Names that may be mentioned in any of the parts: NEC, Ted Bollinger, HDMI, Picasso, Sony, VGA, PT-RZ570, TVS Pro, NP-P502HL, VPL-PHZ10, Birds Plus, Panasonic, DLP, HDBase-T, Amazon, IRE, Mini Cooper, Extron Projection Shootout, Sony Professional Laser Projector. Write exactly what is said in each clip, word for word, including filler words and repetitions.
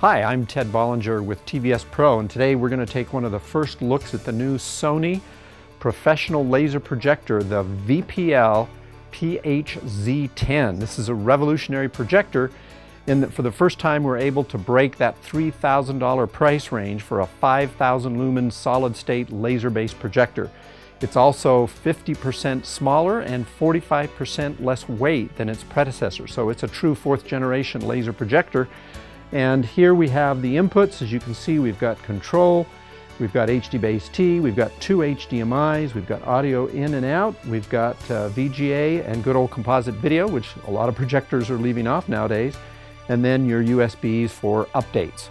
Hi, I'm Ted Bollinger with T V S Pro, and today we're going to take one of the first looks at the new Sony Professional Laser Projector, the V P L P H Z ten. This is a revolutionary projector in that for the first time we're able to break that three thousand dollar price range for a five thousand lumen solid-state laser-based projector. It's also fifty percent smaller and forty-five percent less weight than its predecessor, so it's a true fourth-generation laser projector. And here we have the inputs. As you can see, we've got control, we've got H D base T, we've got two H D M Is, we've got audio in and out, we've got uh, V G A and good old composite video, which a lot of projectors are leaving off nowadays, and then your U S Bs for updates.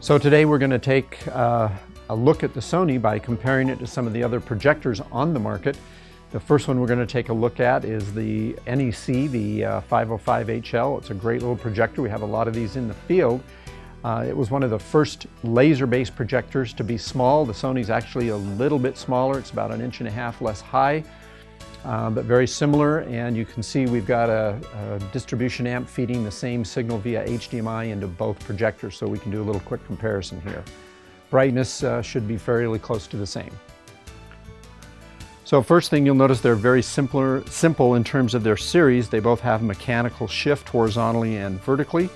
So today we're going to take uh, a look at the Sony by comparing it to some of the other projectors on the market. The first one we're going to take a look at is the N E C, the uh, five oh five H L. It's a great little projector. We have a lot of these in the field. Uh, it was one of the first laser-based projectors to be small. The Sony's actually a little bit smaller. It's about an inch and a half less high, uh, but very similar. And you can see we've got a, a distribution amp feeding the same signal via H D M I into both projectors, so we can do a little quick comparison here. Brightness uh, should be fairly close to the same. So first thing you'll notice, they're very simpler, simple in terms of their series. They both have mechanical shift horizontally and vertically.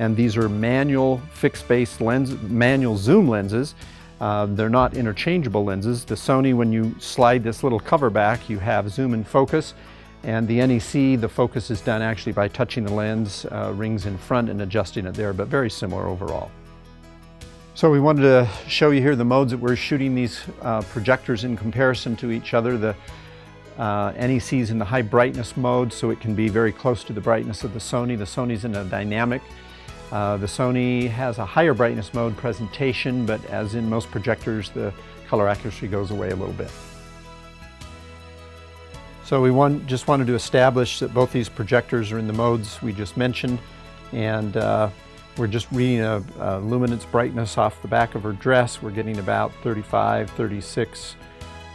And these are manual fixed base lens, manual zoom lenses. Uh, they're not interchangeable lenses. The Sony, when you slide this little cover back, you have zoom and focus. And the N E C, the focus is done actually by touching the lens uh, rings in front and adjusting it there, but very similar overall. So we wanted to show you here the modes that we're shooting these uh, projectors in comparison to each other. The uh, N E C's in the high brightness mode, so it can be very close to the brightness of the Sony. The Sony's in a dynamic. Uh, the Sony has a higher brightness mode presentation, but as in most projectors, the color accuracy goes away a little bit. So we want, just wanted to establish that both these projectors are in the modes we just mentioned, and uh, we're just reading a, a luminance brightness off the back of her dress. We're getting about thirty-five, thirty-six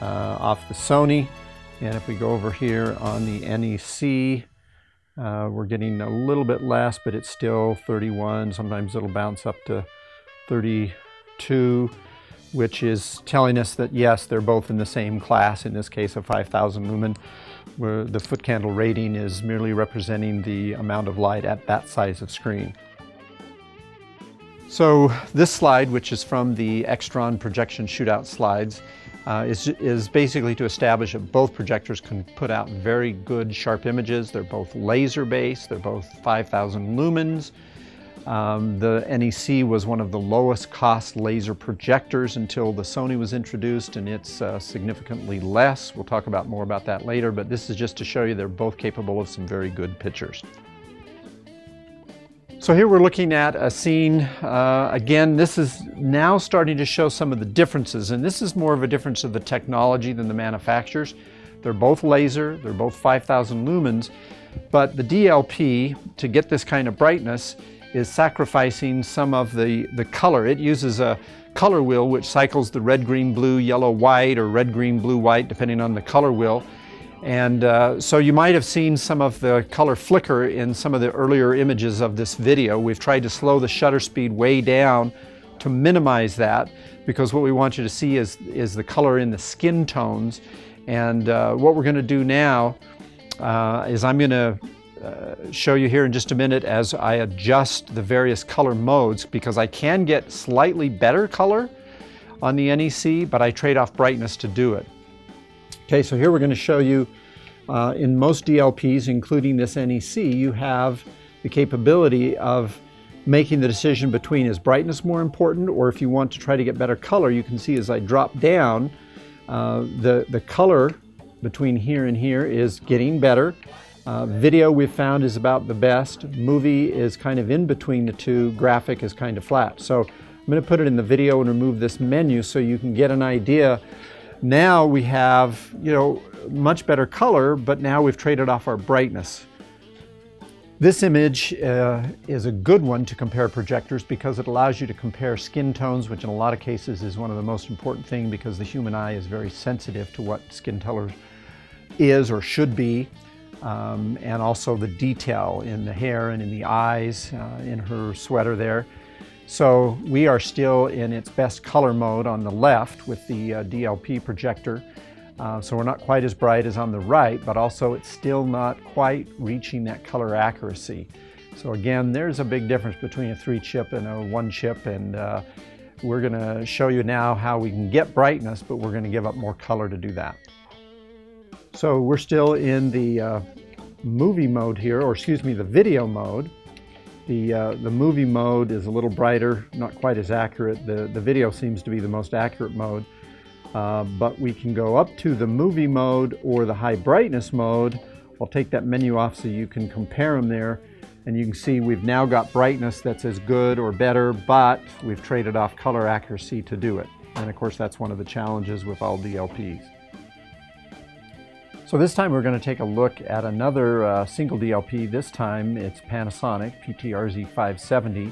uh, off the Sony. And if we go over here on the N E C, uh, we're getting a little bit less, but it's still thirty-one. Sometimes it'll bounce up to thirty-two, which is telling us that yes, they're both in the same class, in this case of five thousand lumen, where the foot candle rating is merely representing the amount of light at that size of screen. So this slide, which is from the Extron Projection Shootout slides, uh, is, is basically to establish that both projectors can put out very good sharp images. They're both laser-based, they're both five thousand lumens. Um, the N E C was one of the lowest cost laser projectors until the Sony was introduced, and it's uh, significantly less. We'll talk about more about that later, but this is just to show you they're both capable of some very good pictures. So here we're looking at a scene. Uh, again, this is now starting to show some of the differences, and this is more of a difference of the technology than the manufacturers. They're both laser, they're both five thousand lumens, but the D L P, to get this kind of brightness, is sacrificing some of the, the color. It uses a color wheel which cycles the red, green, blue, yellow, white, or red, green, blue, white, depending on the color wheel. And uh, so you might have seen some of the color flicker in some of the earlier images of this video. We've tried to slow the shutter speed way down to minimize that, because what we want you to see is, is the color in the skin tones. And uh, what we're going to do now uh, is I'm going to uh, show you here in just a minute as I adjust the various color modes, because I can get slightly better color on the N E C, but I trade off brightness to do it. Okay, so here we're going to show you uh, in most D L Ps, including this N E C, you have the capability of making the decision between is brightness more important, or if you want to try to get better color, you can see as I drop down, uh, the, the color between here and here is getting better. Uh, video we've found is about the best. Movie is kind of in between the two. Graphic is kind of flat. So I'm going to put it in the video and remove this menu so you can get an idea. Now we have, you know, much better color, but now we've traded off our brightness. This image uh, is a good one to compare projectors, because it allows you to compare skin tones, which in a lot of cases is one of the most important things, because the human eye is very sensitive to what skin color is or should be. um, and also the detail in the hair and in the eyes, uh, in her sweater there. So we are still in its best color mode on the left with the uh, D L P projector. Uh, so we're not quite as bright as on the right, but also it's still not quite reaching that color accuracy. So again, there's a big difference between a three chip and a one chip, and uh, we're gonna show you now how we can get brightness, but we're gonna give up more color to do that. So we're still in the uh, movie mode here, or excuse me, the video mode. The, uh, the movie mode is a little brighter, not quite as accurate. The, the video seems to be the most accurate mode. Uh, but we can go up to the movie mode or the high brightness mode. I'll take that menu off so you can compare them there, and you can see we've now got brightness that's as good or better, but we've traded off color accuracy to do it. And of course that's one of the challenges with all D L Ps. So this time we're going to take a look at another uh, single D L P. This time it's Panasonic P T R Z five seventy,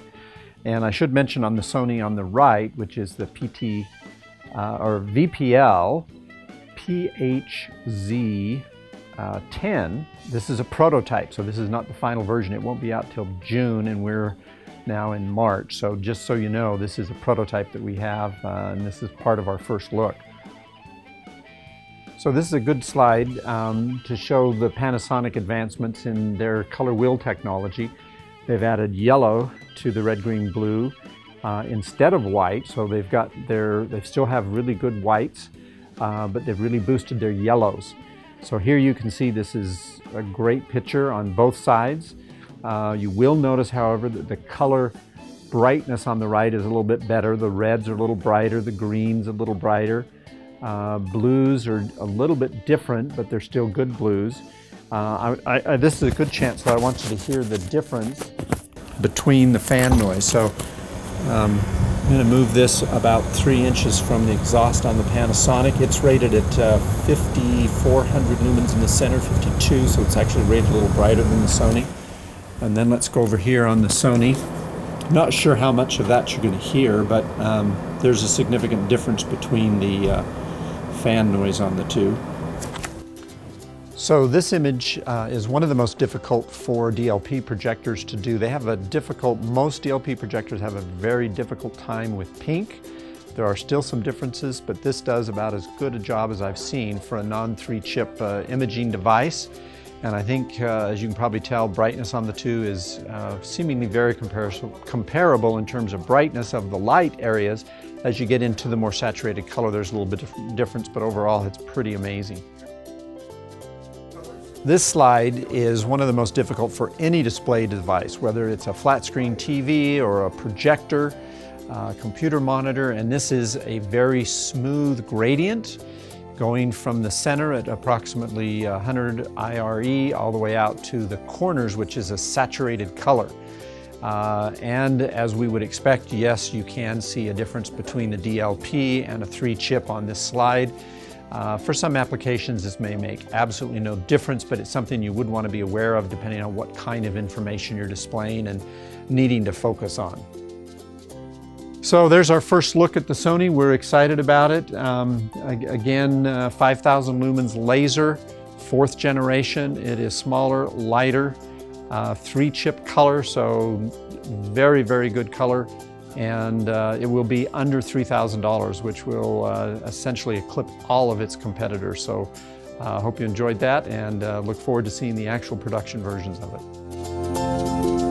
and I should mention on the Sony on the right, which is the P T Uh, or V P L P H Z ten. This is a prototype, so this is not the final version. It won't be out till June, and we're now in March. So just so you know, this is a prototype that we have, uh, and this is part of our first look. So this is a good slide um, to show the Panasonic advancements in their color wheel technology. They've added yellow to the red, green, blue, Uh, instead of white, so they've got their, they still have really good whites, uh, but they've really boosted their yellows. So here you can see this is a great picture on both sides. Uh, you will notice, however, that the color brightness on the right is a little bit better. The reds are a little brighter, the greens a little brighter. Uh, blues are a little bit different, but they're still good blues. Uh, I, I, this is a good chance, so I want you to hear the difference between the fan noise. So Um, I'm going to move this about three inches from the exhaust on the Panasonic. It's rated at uh, fifty-four hundred lumens in the center, fifty-two, so it's actually rated a little brighter than the Sony. And then let's go over here on the Sony. Not sure how much of that you're going to hear, but um, there's a significant difference between the uh, fan noise on the two. So this image uh, is one of the most difficult for D L P projectors to do. They have a difficult, most D L P projectors have a very difficult time with pink. There are still some differences, but this does about as good a job as I've seen for a non-three chip uh, imaging device. And I think, uh, as you can probably tell, brightness on the two is uh, seemingly very comparable in terms of brightness of the light areas. As you get into the more saturated color, there's a little bit of difference, but overall it's pretty amazing. This slide is one of the most difficult for any display device, whether it's a flat screen T V or a projector, a computer monitor, and this is a very smooth gradient going from the center at approximately one hundred I R E all the way out to the corners, which is a saturated color. Uh, and as we would expect, yes, you can see a difference between a D L P and a three chip on this slide. Uh, for some applications, this may make absolutely no difference, but it's something you would want to be aware of depending on what kind of information you're displaying and needing to focus on. So there's our first look at the Sony. We're excited about it. Um, again, uh, five thousand lumens laser, fourth generation. It is smaller, lighter, uh, three chip color, so very, very good color. And uh, it will be under three thousand dollars, which will uh, essentially eclipse all of its competitors. So I uh, hope you enjoyed that, and uh, look forward to seeing the actual production versions of it.